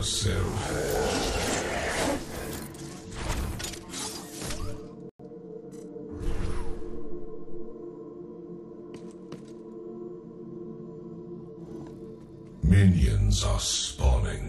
yourself. Minions are spawning.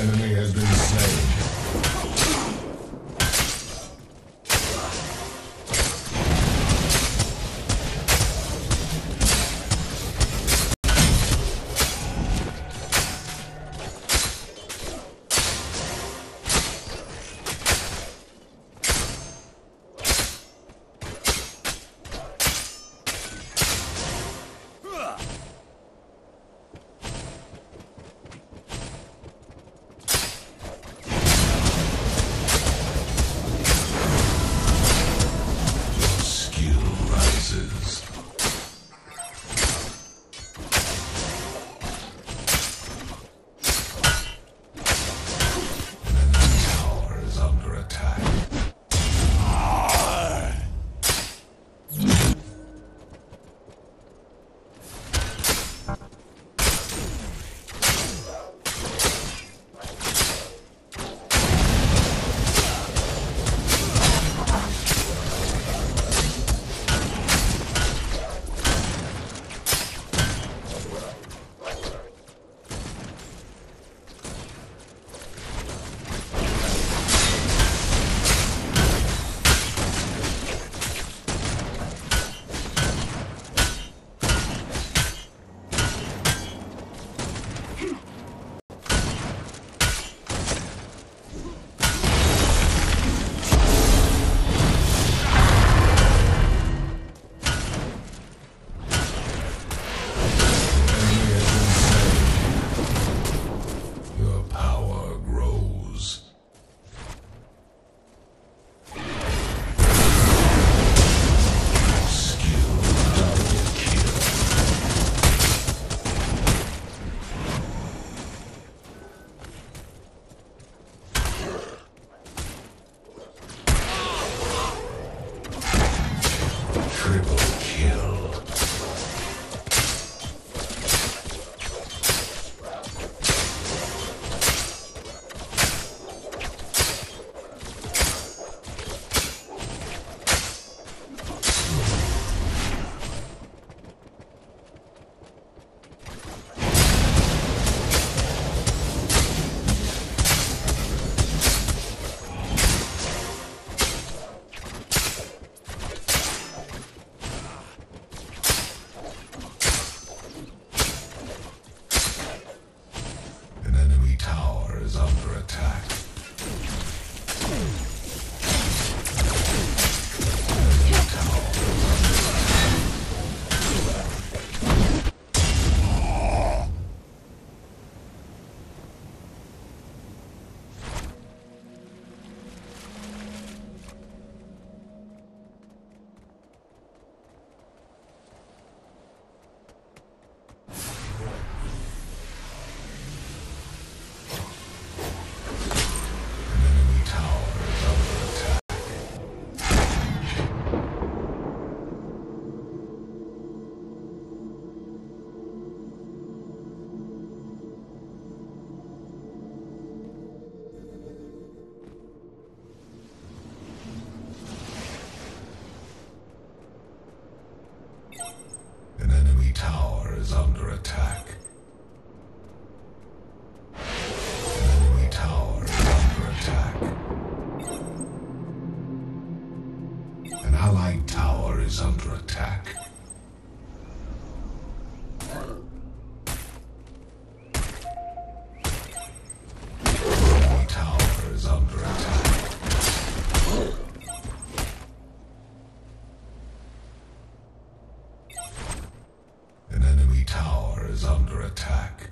Enemy has been slain. under attack.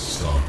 Song.